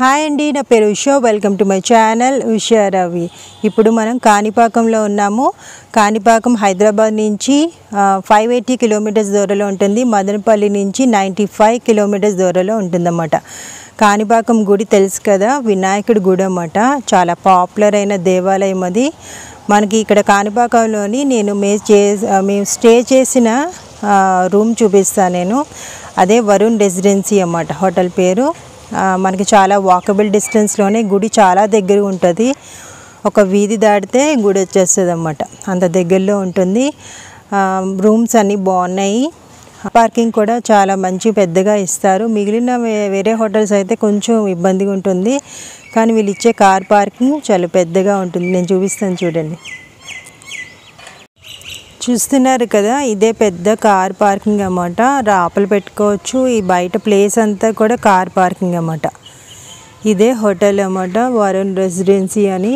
Hi అండి, నా పేరు Usha. Welcome to my channel Usha Ravi. ఇప్పుడు మనం కాణిపాకంలో ఉన్నాము. కాణిపాకం హైదరాబాద్ నుంచి 580 కిలోమీటర్స్ దూరంలో ఉంటుంది. మదనపల్లి నుంచి 95 కిలోమీటర్స్ దూరంలో ఉంటుందన్నమాట. కాణిపాకం గుడి తెలుసు కదా, వినాయకుడి గుడి అన్నమాట. చాలా పాపులర్ అయిన దేవాలయం అది. మనకి ఇక్కడ కాణిపాకంలోని నేను మేము స్టే చేసిన రూమ్ చూపిస్తాను నేను. అదే వరుణ్ రెసిడెన్సీ అన్నమాట హోటల్ పేరు. మనకి చాలా వాకబుల్ డిస్టెన్స్లోనే గుడి చాలా దగ్గర ఉంటుంది. ఒక వీధి దాటితే గుడి వచ్చేస్తుంది అన్నమాట, అంత దగ్గరలో ఉంటుంది. రూమ్స్ అన్నీ బాగున్నాయి. పార్కింగ్ కూడా చాలా మంచి పెద్దగా ఇస్తారు. మిగిలిన వేరే హోటల్స్ అయితే కొంచెం ఇబ్బందిగా ఉంటుంది, కానీ వీళ్ళు ఇచ్చే కార్ పార్కింగ్ చాలా పెద్దగా ఉంటుంది. నేను చూపిస్తాను చూడండి. చూస్తున్నారు కదా, ఇదే పెద్ద కార్ పార్కింగ్ అన్నమాట. రాపలు పెట్టుకోవచ్చు. ఈ బయట ప్లేస్ అంతా కూడా కార్ పార్కింగ్ అన్నమాట. ఇదే హోటల్ అన్నమాట, వరుణ్ రెసిడెన్సీ అని.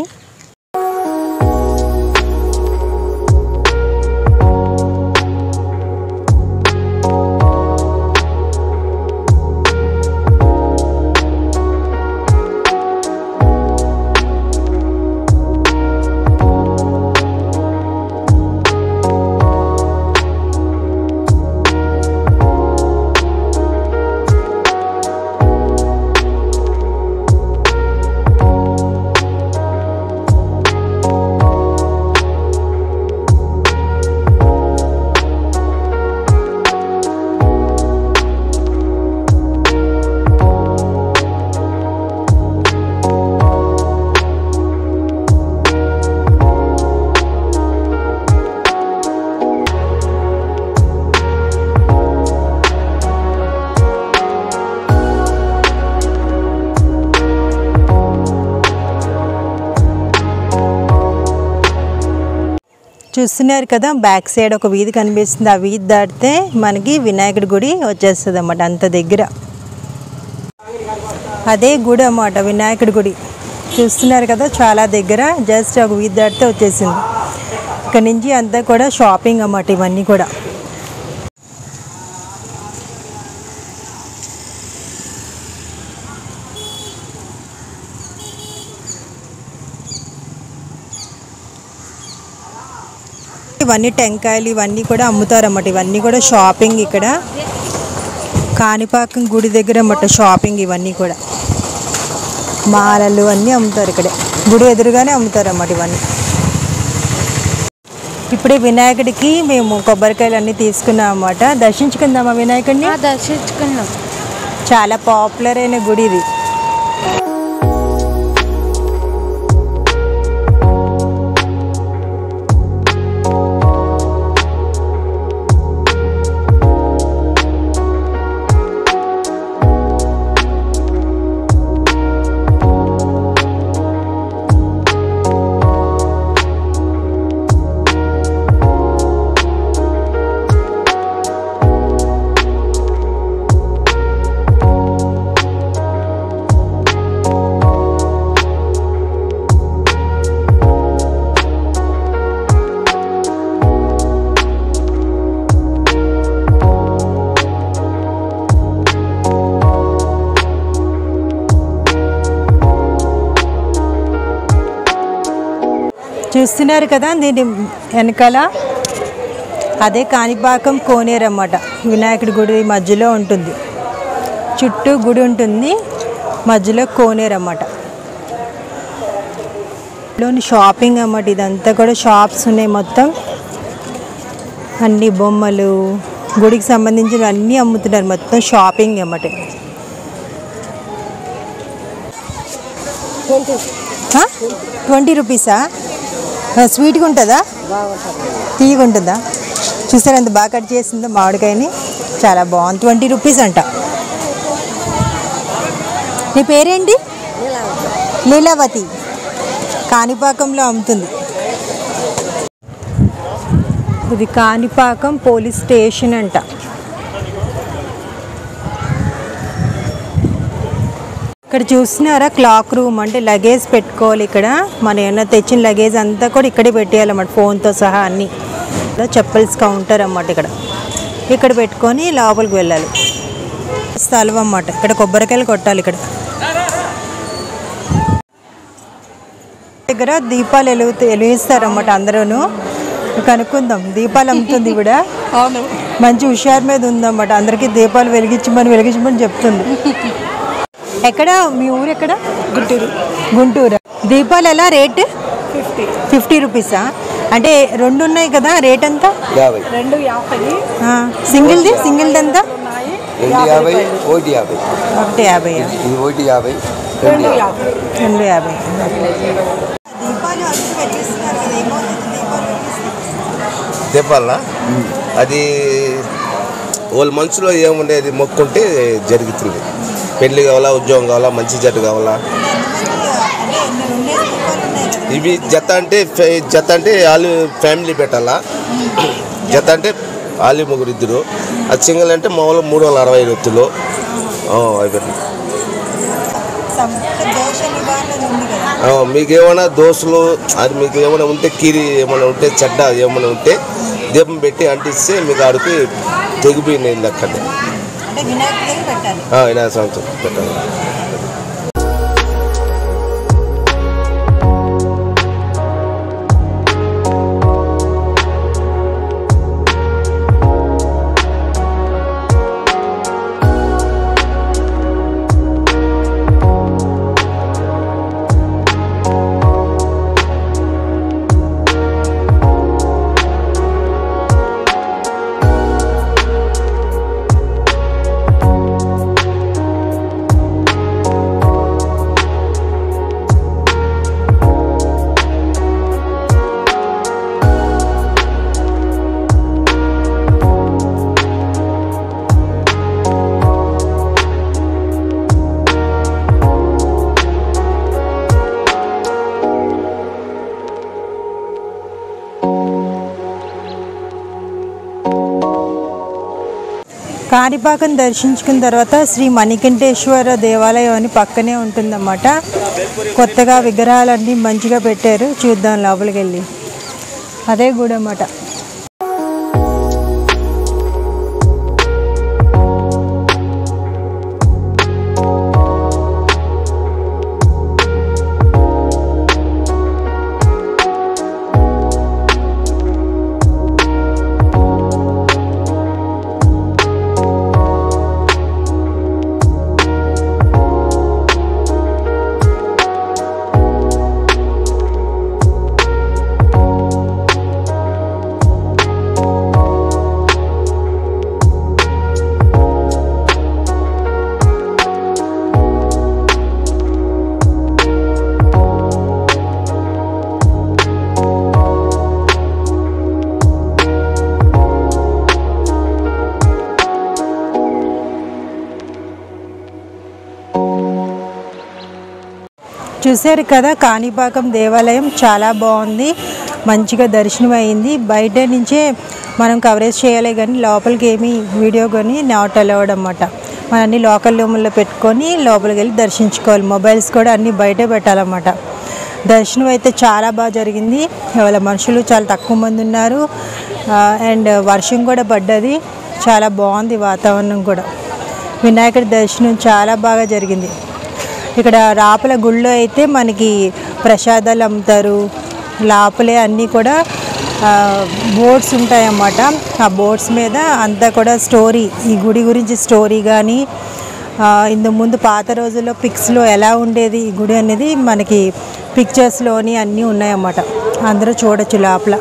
చూస్తున్నారు కదా, బ్యాక్ సైడ్ ఒక వీధి కనిపిస్తుంది. ఆ వీధి దాటితే మనకి వినాయకుడి గుడి వచ్చేస్తుంది అన్నమాట, అంత దగ్గర. అదే గుడి అన్నమాట వినాయకుడి గుడి. చూస్తున్నారు కదా, చాలా దగ్గర, జస్ట్ ఒక వీధి దాటితే వచ్చేసింది. ఇక్కడ నుంచి అంతా కూడా షాపింగ్ అన్నమాట, ఇవన్నీ కూడా. ఇవన్నీ టెంకాయలు ఇవన్నీ కూడా అమ్ముతారన్నమాట. ఇవన్నీ కూడా షాపింగ్ ఇక్కడ కాణిపాకం గుడి దగ్గర అన్నమాట. షాపింగ్ ఇవన్నీ కూడా మాలలు అన్నీ అమ్ముతారు. ఇక్కడే గుడి ఎదురుగానే అమ్ముతారన్నమాట ఇవన్నీ. ఇప్పుడే వినాయకుడికి మేము కొబ్బరికాయలు అన్నీ తీసుకున్నాం అన్నమాట. దర్శించుకుందామా వినాయకుడిని? దర్శించుకున్నాం. చాలా పాపులర్ అయిన గుడి ఇది. చూస్తున్నారు కదా, దీని వెనకాల అదే కాణిపాకం కోనేరు అన్నమాట. వినాయకుడి గుడి మధ్యలో ఉంటుంది, చుట్టూ గుడి ఉంటుంది, మధ్యలో కోనేరు అన్నమాట. లోని షాపింగ్ అన్నమాట, ఇదంతా కూడా షాప్స్ ఉన్నాయి మొత్తం. అన్ని బొమ్మలు, గుడికి సంబంధించిన అన్నీ అమ్ముతున్నారు, మొత్తం షాపింగ్ అన్నమాట. ₹20 స్వీట్గా ఉంటుందా? తీయగా ఉంటుందా? చూసారా ఎంత బాగా కట్ చేసిందో మామిడికాయని, చాలా బాగుంది. ₹20 అంట. నీ పేరేంటి? లీలావతి. కాణిపాకంలో అమ్ముతుంది. ఇది కాణిపాకం పోలీస్ స్టేషన్ అంట. ఇక్కడ చూస్తున్నారా క్లాక్ రూమ్, అంటే లగేజ్ పెట్టుకోవాలి. ఇక్కడ మనం ఏమన్నా తెచ్చిన లగేజ్ అంతా కూడా ఇక్కడే పెట్టేయాలన్నమాట, ఫోన్తో సహా అన్నీ. చెప్పల్స్ కౌంటర్ అన్నమాట ఇక్కడ. ఇక్కడ పెట్టుకొని లోపలికి వెళ్ళాలి. స్థలం అన్నమాట. ఇక్కడ కొబ్బరికాయలు కొట్టాలి. ఇక్కడ దగ్గర దీపాలు వెలిగిస్తారన్నమాట అందరూను. కనుక్కుందాం దీపాలు అమ్ముతుంది ఇవిడ. అవును, మంచి హుషారు మీద ఉందన్నమాట. అందరికీ దీపాలు వెలిగించమని చెప్తుంది. ఎక్కడ మీ ఊరు? ఎక్కడ? గుంటూరు. గుంటూరు. దీపాలు ఎలా రేట్? 50 రూపీసా? అంటే రెండు ఉన్నాయి కదా, రేట్ ఎంత? సింగిల్ది ఎంత? 150. దీపాలా అది వాళ్ళ మనసులో ఏముండేది మొక్కుంటే జరుగుతుంది. పెళ్ళి కావాలా, ఉద్యోగం కావాలా, మంచి జట్టు కావాలా, ఇవి జత అంటే వాళ్ళు ఫ్యామిలీ పెట్టాలా. జత అంటే వాళ్ళు ముగ్గురిద్దరు. అది సింగిల్ అంటే మామూలు 360 రూపాయలు. మీకేమైనా దోశలు అది మీకు ఏమైనా ఉంటే, కీరి ఏమైనా ఉంటే, చెడ్డ ఏమైనా ఉంటే దీపం పెట్టి అంటిస్తే మీకు ఆడికి తెగిపోయింది అక్కడ. వినాయక స్వామి పెట్టాలి. కాణిపాకం దర్శించుకున్న తర్వాత శ్రీ మణికంఠేశ్వర దేవాలయం అని పక్కనే ఉంటుందన్నమాట. కొత్తగా విగ్రహాలన్నీ మంచిగా పెట్టారు. చూద్దాం లోపలికి వెళ్ళి. అదే గుడి అన్నమాట. చూశారు కదా, కాణిపాకం దేవాలయం చాలా బాగుంది. మంచిగా దర్శనం అయింది. బయట నుంచే మనం కవరేజ్ చేయాలి కానీ లోపలికి ఏమీ వీడియో కానీ నాట్ అలౌడ్ అన్నమాట. మన అన్ని లోకల్ రూముల్లో పెట్టుకొని లోపలికి వెళ్ళి దర్శించుకోవాలి. మొబైల్స్ కూడా అన్నీ బయటే పెట్టాలన్నమాట. దర్శనం అయితే చాలా బాగా జరిగింది. వాళ్ళ మనుషులు చాలా తక్కువ మంది ఉన్నారు. అండ్ వర్షం కూడా పడ్డది. చాలా బాగుంది వాతావరణం కూడా. వినాయకుడి దర్శనం చాలా బాగా జరిగింది. ఇక్కడ రాపల గుళ్ళో అయితే మనకి ప్రసాదాలు అమ్ముతారు. లోపలే అన్నీ కూడా బోర్డ్స్ ఉంటాయన్నమాట. ఆ బోర్డ్స్ మీద అంతా కూడా స్టోరీ, ఈ గుడి గురించి స్టోరీ కానీ, ఇంతకు ముందు పాత రోజుల్లో పిక్స్లో ఎలా ఉండేది ఈ గుడి అనేది మనకి పిక్చర్స్లోని అన్నీ ఉన్నాయన్నమాట. అందరూ చూడొచ్చు లోపల.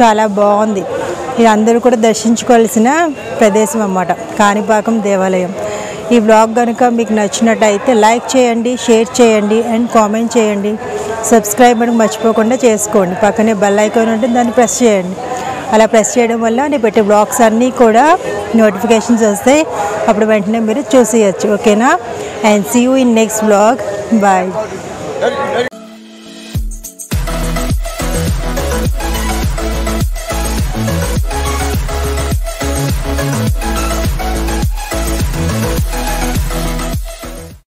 చాలా బాగుంది. ఇది అందరూ కూడా దర్శించుకోవాల్సిన ప్రదేశం అన్నమాట, కాణిపాకం దేవాలయం. ఈ బ్లాగ్ కనుక మీకు నచ్చినట్టయితే లైక్ చేయండి, షేర్ చేయండి అండ్ కామెంట్ చేయండి. సబ్స్క్రైబ్ అని మర్చిపోకుండా చేసుకోండి. పక్కనే బెల్ ఐకాన్ ఉంటే దాన్ని ప్రెస్ చేయండి. అలా ప్రెస్ చేయడం వల్ల నేను పెట్టే బ్లాగ్స్ అన్నీ కూడా నోటిఫికేషన్స్ వస్తాయి. అప్పుడు వెంటనే మీరు చూసేయచ్చు. ఓకేనా? And see you in next blog. Bye.